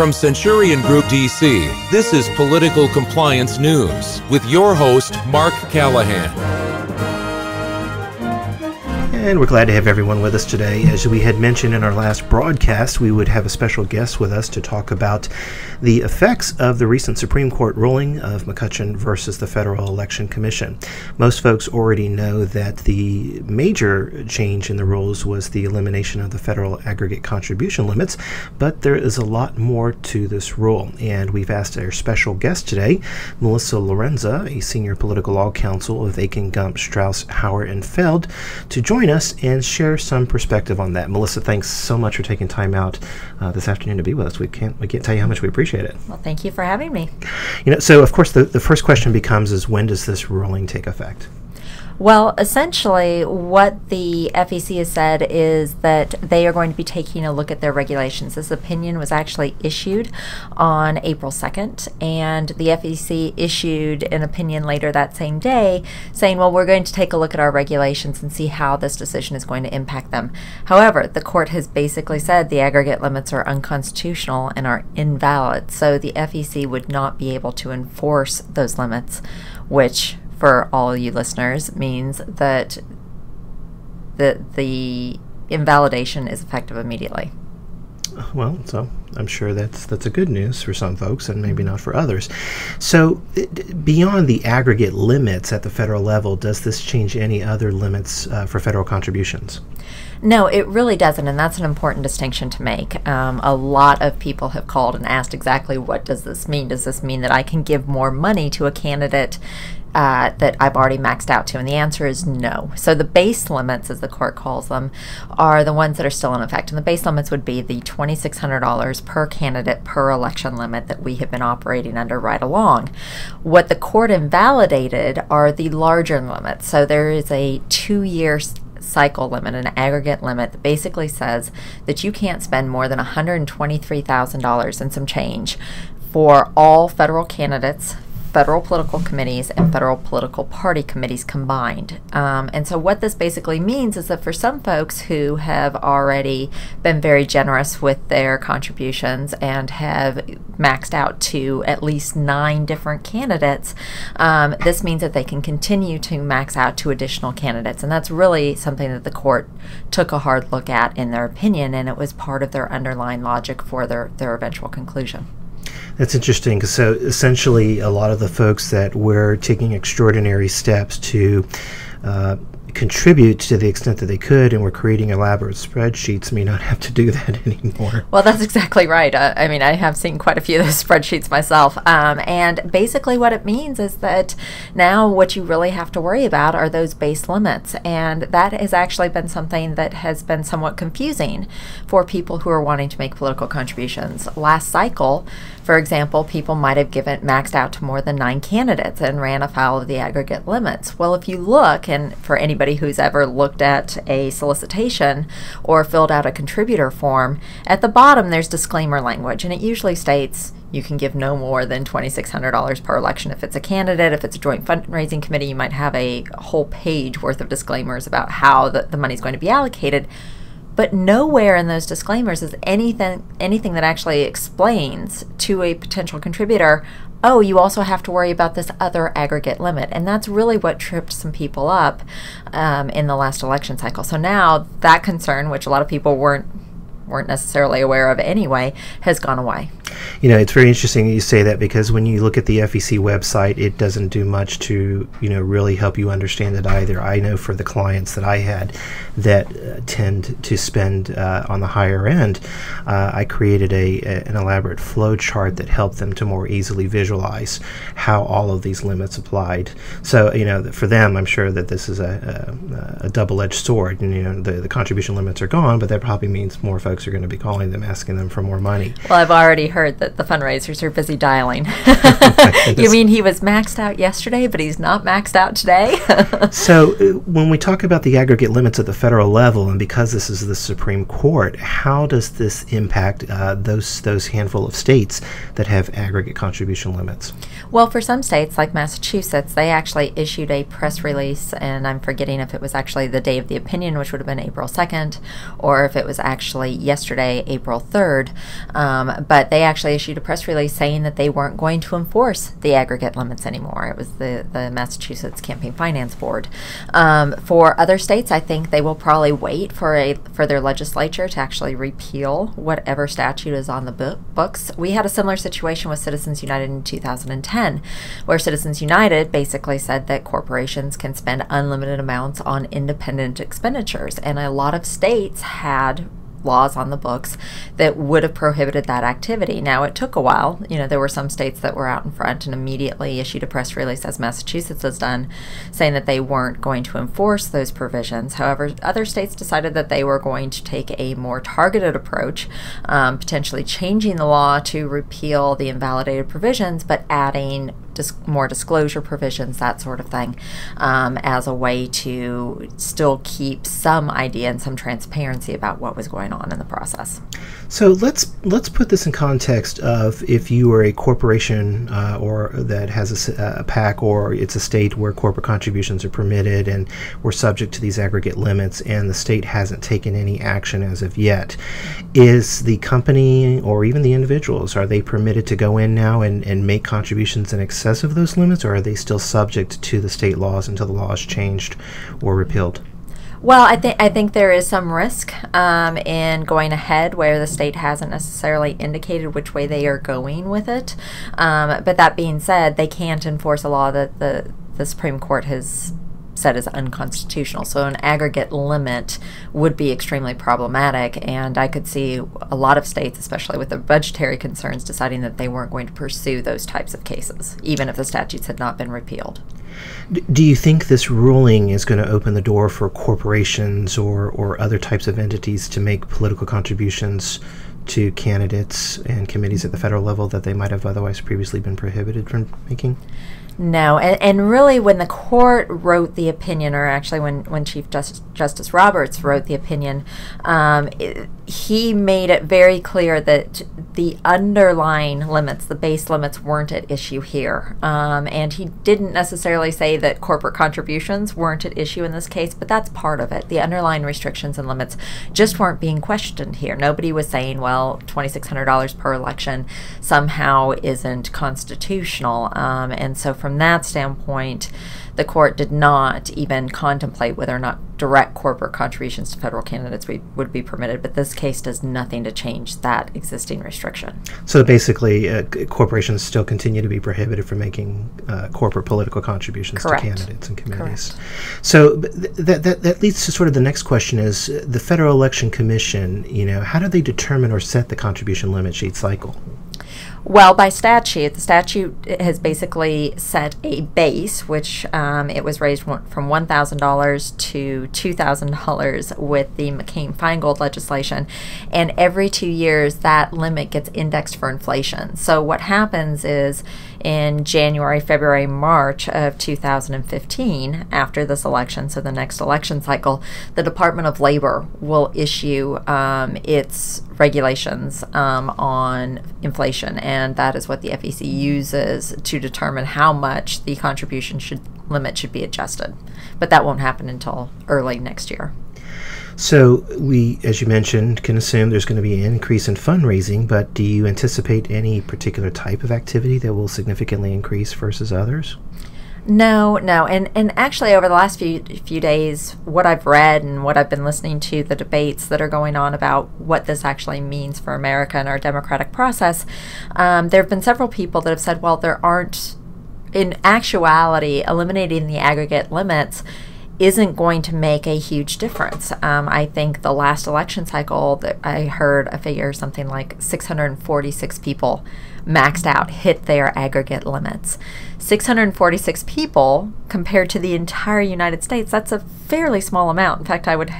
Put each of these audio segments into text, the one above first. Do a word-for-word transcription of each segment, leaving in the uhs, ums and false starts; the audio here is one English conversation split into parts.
From Centurion Group D C, this is Political Compliance News with your host, Mark Callahan. And we're glad to have everyone with us today. As we had mentioned in our last broadcast, we would have a special guest with us to talk about the effects of the recent Supreme Court ruling of McCutcheon versus the Federal Election Commission. Most folks already know that the major change in the rules was the elimination of the federal aggregate contribution limits, but there is a lot more to this rule. And we've asked our special guest today, Melissa Laurenza, a senior political law counsel of Akin Gump Strauss Hauer and Feld, to join us and share some perspective on that. Melissa, thanks so much for taking time out uh, this afternoon to be with us. We can't we can't tell you how much we appreciate it. Well, thank you for having me. You know, so of course the, the first question becomes is when does this ruling take effect? Well, essentially what the F E C has said is that they are going to be taking a look at their regulations. This opinion was actually issued on April second, and the F E C issued an opinion later that same day saying, well, we're going to take a look at our regulations and see how this decision is going to impact them. However, the court has basically said the aggregate limits are unconstitutional and are invalid, so the F E C would not be able to enforce those limits, which for all you listeners means that the, the invalidation is effective immediately. Well, so I'm sure that's that's a good news for some folks and maybe not for others. So it, beyond the aggregate limits at the federal level, does this change any other limits uh, for federal contributions? No, it really doesn't, and that's an important distinction to make. Um, a lot of people have called and asked exactly what does this mean? Does this mean that I can give more money to a candidate Uh, that I've already maxed out to? And the answer is no. So the base limits, as the court calls them, are the ones that are still in effect. And the base limits would be the twenty-six hundred dollars per candidate per election limit that we have been operating under right along. What the court invalidated are the larger limits. So there is a two-year cycle limit, an aggregate limit that basically says that you can't spend more than one hundred twenty-three thousand dollars and some change for all federal candidates, federal political committees, and federal political party committees combined. Um, and so what this basically means is that for some folks who have already been very generous with their contributions and have maxed out to at least nine different candidates, um, this means that they can continue to max out to additional candidates. And that's really something that the court took a hard look at in their opinion, and it was part of their underlying logic for their, their eventual conclusion. That's interesting. So essentially, a lot of the folks that were taking extraordinary steps to uh, contribute to the extent that they could and were creating elaborate spreadsheets may not have to do that anymore. Well, that's exactly right. Uh, I mean, I have seen quite a few of those spreadsheets myself. Um, and basically what it means is that now what you really have to worry about are those base limits. And that has actually been something that has been somewhat confusing for people who are wanting to make political contributions. Last cycle, for example, people might have given maxed out to more than nine candidates and ran afoul of the aggregate limits. Well, if you look, and for anybody who's ever looked at a solicitation or filled out a contributor form, at the bottom there's disclaimer language, and it usually states you can give no more than twenty-six hundred dollars per election. If it's a candidate, if it's a joint fundraising committee, you might have a whole page worth of disclaimers about how the, the money's going to be allocated. But nowhere in those disclaimers is anything anything that actually explains to a potential contributor, oh, you also have to worry about this other aggregate limit. And that's really what tripped some people up um, in the last election cycle. So now that concern, which a lot of people weren't weren't necessarily aware of anyway, has gone away. You know, it's very interesting that you say that, because when you look at the F E C website, it doesn't do much to, you know, really help you understand it either. I know for the clients that I had that uh, tend to spend uh, on the higher end, uh, I created a, a an elaborate flow chart that helped them to more easily visualize how all of these limits applied. So, you know, for them, I'm sure that this is a, a, a double-edged sword. And, you know, the, the contribution limits are gone, but that probably means more folks are going to be calling them asking them for more money. Well, I've already heard that the fundraisers are busy dialing. You mean he was maxed out yesterday, but he's not maxed out today? So uh, when we talk about the aggregate limits at the federal level, and because this is the Supreme Court, how does this impact uh, those those handful of states that have aggregate contribution limits? Well, for some states, like Massachusetts, they actually issued a press release, and I'm forgetting if it was actually the day of the opinion, which would have been April second, or if it was actually yesterday, April third, um, but they actually issued a press release saying that they weren't going to enforce the aggregate limits anymore. It was the, the Massachusetts Campaign Finance Board. Um, for other states, I think they will probably wait for, a, for their legislature to actually repeal whatever statute is on the book, books. We had a similar situation with Citizens United in two thousand ten, where Citizens United basically said that corporations can spend unlimited amounts on independent expenditures, and a lot of states had laws on the books that would have prohibited that activity. Now, it took a while. You know, there were some states that were out in front and immediately issued a press release, as Massachusetts has done, saying that they weren't going to enforce those provisions. However, other states decided that they were going to take a more targeted approach, um, potentially changing the law to repeal the invalidated provisions, but adding dis- more disclosure provisions, that sort of thing, um, as a way to still keep some idea and some transparency about what was going on in the process. So let's let's put this in context of if you are a corporation uh, or that has a, a PAC, or it's a state where corporate contributions are permitted and we're subject to these aggregate limits, and the state hasn't taken any action as of yet. Is the company or even the individuals, are they permitted to go in now and, and make contributions in excess of those limits, or are they still subject to the state laws until the law is changed or repealed? Well, I think I think there is some risk um, in going ahead where the state hasn't necessarily indicated which way they are going with it. Um, but that being said, they can't enforce a law that the the Supreme Court has said is unconstitutional. So an aggregate limit would be extremely problematic, and I could see a lot of states, especially with their budgetary concerns, deciding that they weren't going to pursue those types of cases, even if the statutes had not been repealed. Do you think this ruling is going to open the door for corporations or, or other types of entities to make political contributions to candidates and committees at the federal level that they might have otherwise previously been prohibited from making? No, and, and really when the court wrote the opinion, or actually when, when Chief Justice, Justice Roberts wrote the opinion, um, it, he made it very clear that the underlying limits, the base limits, weren't at issue here. Um, and he didn't necessarily say that corporate contributions weren't at issue in this case, but that's part of it. The underlying restrictions and limits just weren't being questioned here. Nobody was saying, well, twenty-six hundred dollars per election somehow isn't constitutional. Um, and so from that standpoint, the court did not even contemplate whether or not direct corporate contributions to federal candidates we, would be permitted, but this case does nothing to change that existing restriction. So basically, uh, corporations still continue to be prohibited from making uh, corporate political contributions Correct. To candidates and committees. Correct. So th that, that, that leads to sort of the next question is, uh, the Federal Election Commission, you know, how do they determine or set the contribution limit sheet cycle? Well, by statute, the statute has basically set a base, which um, it was raised from one thousand dollars to two thousand dollars with the McCain-Feingold legislation, and every two years that limit gets indexed for inflation. So what happens is in January, February, March of two thousand fifteen, after this election, so the next election cycle, the Department of Labor will issue um, its regulations um, on inflation, and that is what the F E C uses to determine how much the contribution should limit should be adjusted. But that won't happen until early next year. So we, as you mentioned, can assume there's going to be an increase in fundraising, but do you anticipate any particular type of activity that will significantly increase versus others? No, no. And, and actually over the last few few days, what I've read and what I've been listening to, the debates that are going on about what this actually means for America and our democratic process, um, there have been several people that have said, well, there aren't, in actuality, eliminating the aggregate limits isn't going to make a huge difference. Um, I think the last election cycle that I heard a figure something like six hundred forty-six people maxed out, hit their aggregate limits. six hundred forty-six people compared to the entire United States, that's a fairly small amount. In fact, I would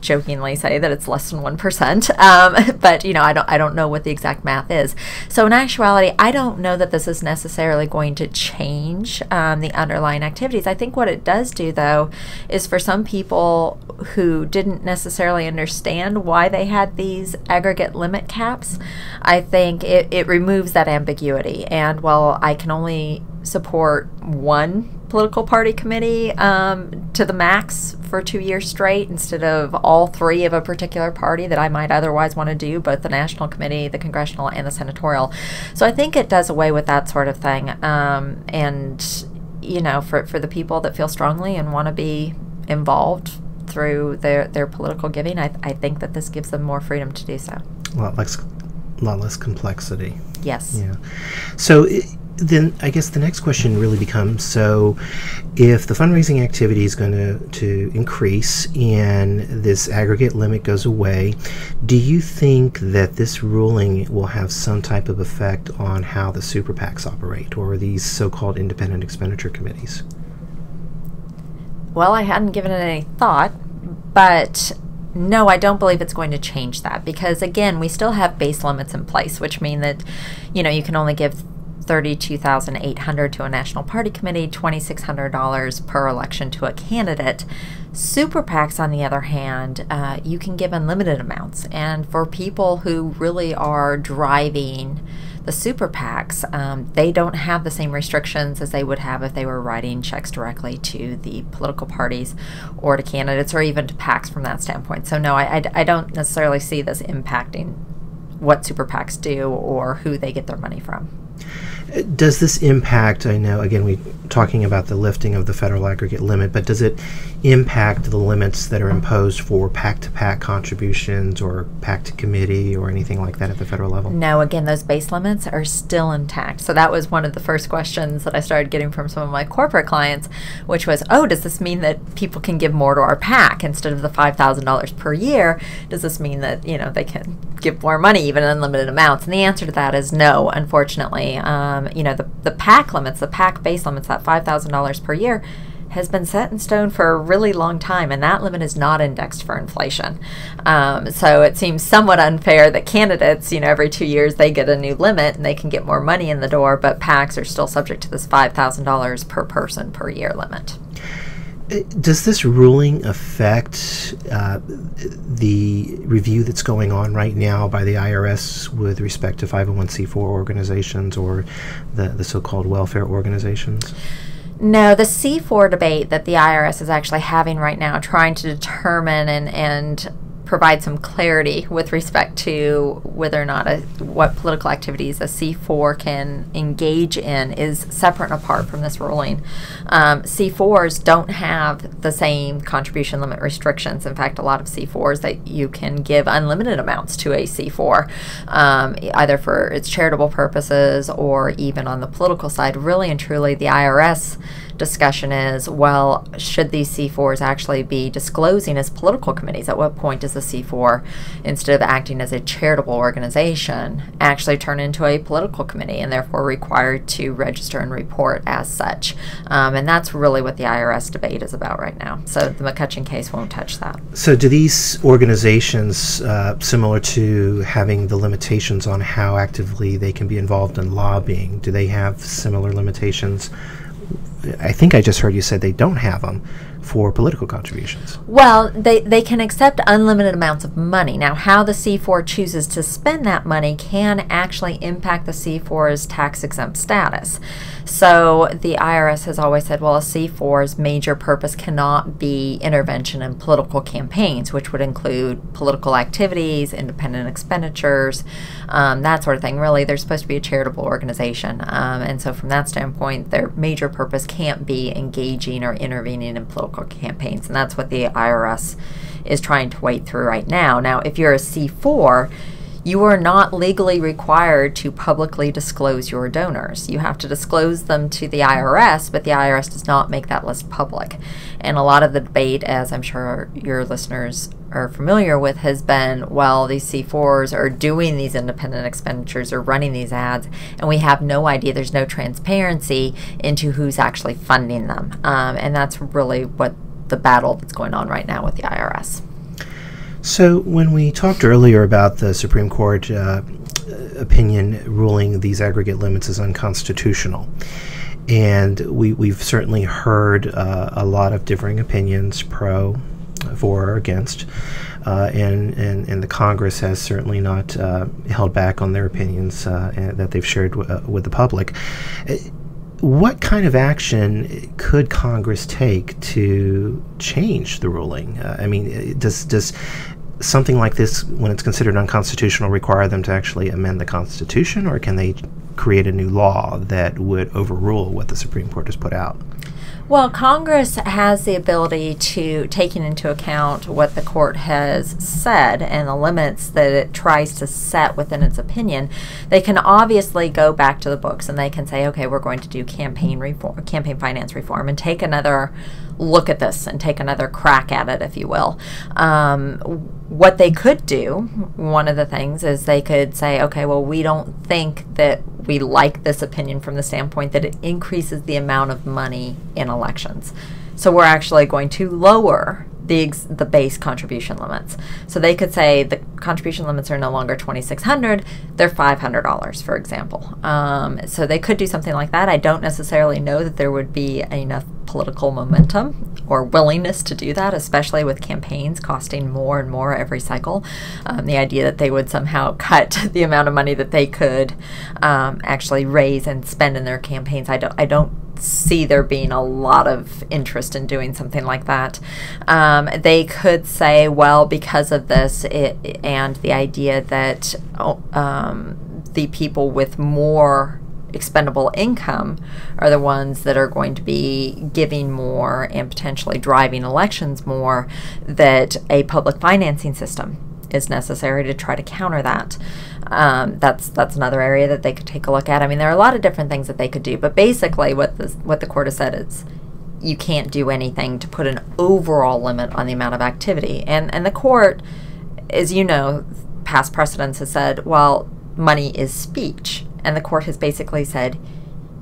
jokingly say that it's less than one percent, um, but you know, I don't, I don't know what the exact math is. So in actuality, I don't know that this is necessarily going to change um, the underlying activities. I think what it does do, though, is for some people who didn't necessarily understand why they had these aggregate limit caps, I think it, it removes that ambiguity. And while I can only support one political party committee um, to the max for two years straight instead of all three of a particular party that I might otherwise want to do, both the national committee, the congressional, and the senatorial. So I think it does away with that sort of thing. Um, and, you know, for, for the people that feel strongly and want to be involved through their, their political giving, I, I think that this gives them more freedom to do so. A lot less, a lot less complexity. Yes. Yeah. So it, then I guess the next question really becomes, so if the fundraising activity is going to, to increase and this aggregate limit goes away, do you think that this ruling will have some type of effect on how the super PACs operate or these so-called independent expenditure committees? Well, I hadn't given it any thought, but no, I don't believe it's going to change that because, again, we still have base limits in place, which mean that, you know, you can only give thirty-two thousand eight hundred dollars to a national party committee, twenty-six hundred dollars per election to a candidate. Super PACs, on the other hand, uh, you can give unlimited amounts. And for people who really are driving the super PACs, um, they don't have the same restrictions as they would have if they were writing checks directly to the political parties or to candidates or even to PACs from that standpoint. So no, I, I, I don't necessarily see this impacting what super PACs do or who they get their money from. Does this impact, I know, again, we're talking about the lifting of the federal aggregate limit, but does it impact the limits that are imposed for PAC-to-PAC contributions or PAC-to-committee or anything like that at the federal level? No, again, those base limits are still intact. So that was one of the first questions that I started getting from some of my corporate clients, which was, oh, does this mean that people can give more to our PAC instead of the five thousand dollars per year? Does this mean that, you know, they can give more money, even unlimited amounts? And the answer to that is no, unfortunately. Um, You know, the, the PAC limits, the PAC base limits, that five thousand dollars per year has been set in stone for a really long time, and that limit is not indexed for inflation. Um, so it seems somewhat unfair that candidates, you know, every two years they get a new limit and they can get more money in the door, but PACs are still subject to this five thousand dollars per person per year limit. Does this ruling affect uh, the review that's going on right now by the I R S with respect to five oh one c four organizations or the, the so-called welfare organizations? No, the C four debate that the I R S is actually having right now, trying to determine and, and provide some clarity with respect to whether or not a, what political activities a C four can engage in, is separate and apart from this ruling. Um, C fours don't have the same contribution limit restrictions. In fact, a lot of C fours that you can give unlimited amounts to a C four, um, either for its charitable purposes or even on the political side. Really and truly, the I R S discussion is, well, should these C fours actually be disclosing as political committees? At what point does the C four, instead of acting as a charitable organization, actually turn into a political committee and therefore required to register and report as such? Um, and that's really what the I R S debate is about right now. So the McCutcheon case won't touch that. So do these organizations, uh, similar to having the limitations on how actively they can be involved in lobbying, do they have similar limitations? I think I just heard you said they don't have them for political contributions. Well, they, they can accept unlimited amounts of money. Now, how the C four chooses to spend that money can actually impact the C four's tax-exempt status. So the I R S has always said, well, a C four's major purpose cannot be intervention in political campaigns, which would include political activities, independent expenditures, um, that sort of thing. Really, they're supposed to be a charitable organization. Um, and so from that standpoint, their major purpose can't be engaging or intervening in political campaigns, and that's what the I R S is trying to wade through right now. Now, if you're a C four, you are not legally required to publicly disclose your donors. You have to disclose them to the I R S, but the I R S does not make that list public. And a lot of the debate, as I'm sure your listeners are familiar with, has been, well, these C fours are doing these independent expenditures or running these ads, and we have no idea. There's no transparency into who's actually funding them. Um, and that's really what the battle that's going on right now with the I R S. So when we talked earlier about the Supreme Court uh, opinion ruling these aggregate limits as unconstitutional, and we, we've certainly heard uh, a lot of differing opinions, pro, for, or against, uh, and, and, and the Congress has certainly not uh, held back on their opinions uh, that they've shared w uh, with the public. what kind of action could Congress take to change the ruling? Uh, I mean, does does something like this, when it's considered unconstitutional, require them to actually amend the Constitution, or can they create a new law that would overrule what the Supreme Court has put out? Well, Congress has the ability to, taking into account what the court has said and the limits that it tries to set within its opinion, they can obviously go back to the books and they can say, okay, we're going to do campaign reform, campaign finance reform, and take another look at this and take another crack at it, if you will. Um, what they could do, one of the things, is they could say, okay, well, we don't think that we like this opinion from the standpoint that it increases the amount of money in elections. So we're actually going to lower the, ex the base contribution limits. So they could say the contribution limits are no longer twenty-six hundred dollars, they're five hundred dollars, for example. Um, so they could do something like that. I don't necessarily know that there would be enough political momentum or willingness to do that, especially with campaigns costing more and more every cycle. Um, the idea that they would somehow cut the amount of money that they could um, actually raise and spend in their campaigns, I don't, I don't see there being a lot of interest in doing something like that. Um, they could say, well, because of this it, and the idea that um, the people with more expendable income are the ones that are going to be giving more and potentially driving elections more, that a public financing system is necessary to try to counter that. Um, that's that's another area that they could take a look at. I mean, there are a lot of different things that they could do, but basically what the, what the court has said is you can't do anything to put an overall limit on the amount of activity. And, and the court, as you know, past precedents has said, well, money is speech. And the court has basically said,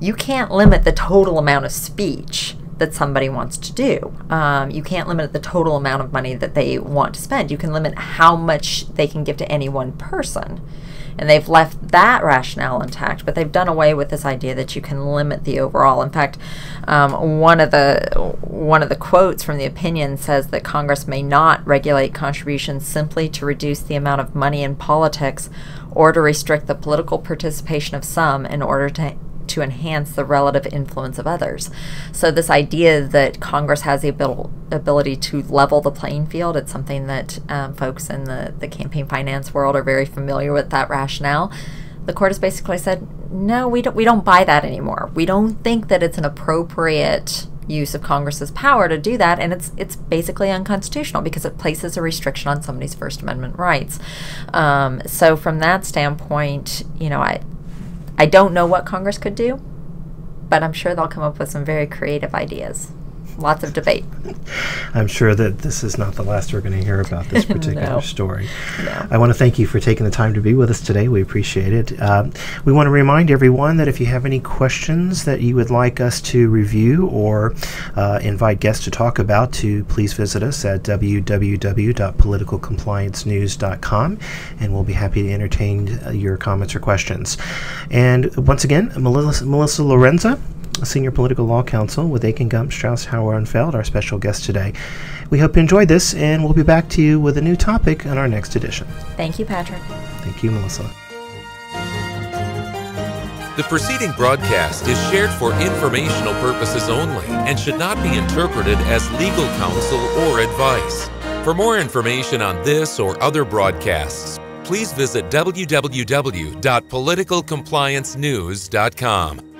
you can't limit the total amount of speech that somebody wants to do. Um, you can't limit the total amount of money that they want to spend. You can limit how much they can give to any one person. And they've left that rationale intact, but they've done away with this idea that you can limit the overall. In fact, um, one of the one of the quotes from the opinion says that Congress may not regulate contributions simply to reduce the amount of money in politics or to restrict the political participation of some in order to to enhance the relative influence of others. So this idea that Congress has the abil ability to level the playing field, it's something that um, folks in the, the campaign finance world are very familiar with, that rationale. The court has basically said, no, we don't, we don't buy that anymore. We don't think that it's an appropriate use of Congress's power to do that, and it's it's basically unconstitutional because it places a restriction on somebody's First Amendment rights. Um, so from that standpoint, you know, I I don't know what Congress could do, but I'm sure they'll come up with some very creative ideas. Lots of debate. I'm sure that this is not the last we're going to hear about this particular no. story. No. I want to thank you for taking the time to be with us today. We appreciate it. Uh, we want to remind everyone that if you have any questions that you would like us to review or uh, invite guests to talk about, to please visit us at w w w dot political compliance news dot com, and we'll be happy to entertain uh, your comments or questions. And once again, Melissa, Melissa Laurenza, Senior Political Law Counsel with Akin Gump Strauss Hauer and Feld, our special guest today. We hope you enjoyed this, and we'll be back to you with a new topic in our next edition. Thank you, Patrick. Thank you, Melissa. The preceding broadcast is shared for informational purposes only and should not be interpreted as legal counsel or advice. For more information on this or other broadcasts, please visit w w w dot political compliance news dot com.